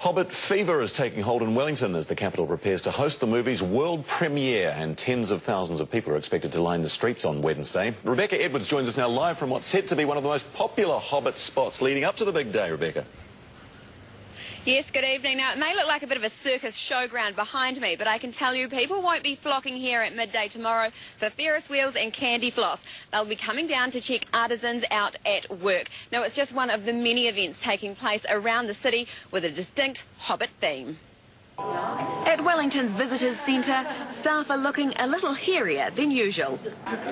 Hobbit fever is taking hold in Wellington as the capital prepares to host the movie's world premiere, and tens of thousands of people are expected to line the streets on Wednesday. Rebecca Edwards joins us now live from what's set to be one of the most popular Hobbit spots leading up to the big day, Rebecca. Yes, good evening. Now, it may look like a bit of a circus showground behind me, but I can tell you people won't be flocking here at midday tomorrow for Ferris wheels and candy floss. They'll be coming down to check artisans out at work. Now, it's just one of the many events taking place around the city with a distinct Hobbit theme. At Wellington's Visitors Centre, staff are looking a little hairier than usual.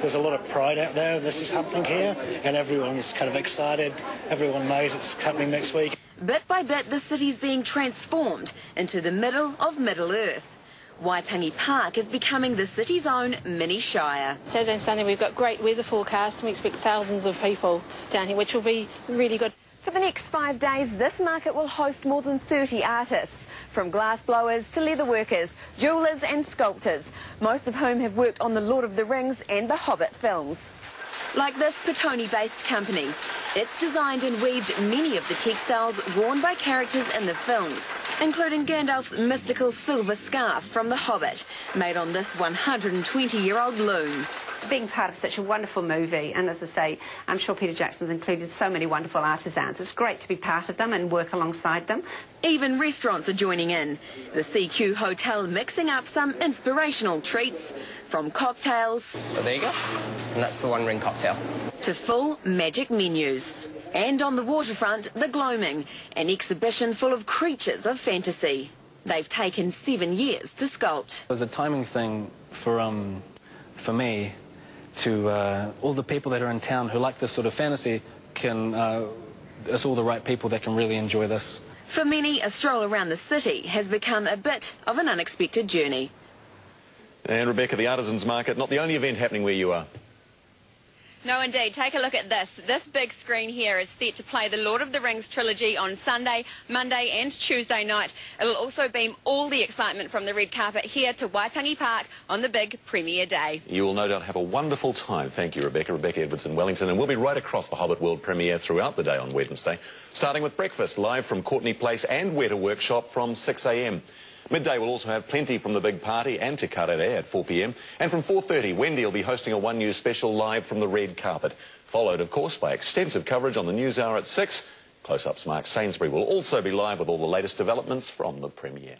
There's a lot of pride out there. This is happening here, and everyone's kind of excited. Everyone knows it's happening next week. Bit by bit, the city's being transformed into the middle of Middle-earth. Waitangi Park is becoming the city's own mini Shire. Saturday and Sunday, we've got great weather forecasts, and we expect thousands of people down here, which will be really good. For the next 5 days, this market will host more than 30 artists, from glassblowers to leatherworkers, jewellers and sculptors, most of whom have worked on The Lord of the Rings and The Hobbit films. Like this Petone-based company. It's designed and weaved many of the textiles worn by characters in the films, including Gandalf's mystical silver scarf from The Hobbit, made on this 120-year-old loom. Being part of such a wonderful movie, and as I say, I'm sure Peter Jackson's included so many wonderful artisans. It's great to be part of them and work alongside them. Even restaurants are joining in. The CQ Hotel mixing up some inspirational treats, from cocktails... So there you go. And that's the one-ring cocktail. ...to full magic menus. And on the waterfront, The Gloaming, an exhibition full of creatures of fantasy. They've taken 7 years to sculpt. It was a timing thing for me. To all the people that are in town who like this sort of fantasy, it's all the right people that can really enjoy this. For many, a stroll around the city has become a bit of an unexpected journey. And Rebecca, the Artisans Market, not the only event happening where you are. No, indeed. Take a look at this. This big screen here is set to play the Lord of the Rings trilogy on Sunday, Monday and Tuesday night. It'll also beam all the excitement from the red carpet here to Waitangi Park on the big premiere day. You will no doubt have a wonderful time. Thank you, Rebecca. Rebecca Edwards in Wellington. And we'll be right across the Hobbit World premiere throughout the day on Wednesday, starting with breakfast live from Courtney Place and Weta Workshop from 6 a.m. Midday will also have plenty from the big party and Te Karere at 4 p.m. And from 4:30, Wendy will be hosting a One News special live from the red carpet, followed, of course, by extensive coverage on the News Hour at 6. Close-ups Mark Sainsbury will also be live with all the latest developments from the premiere.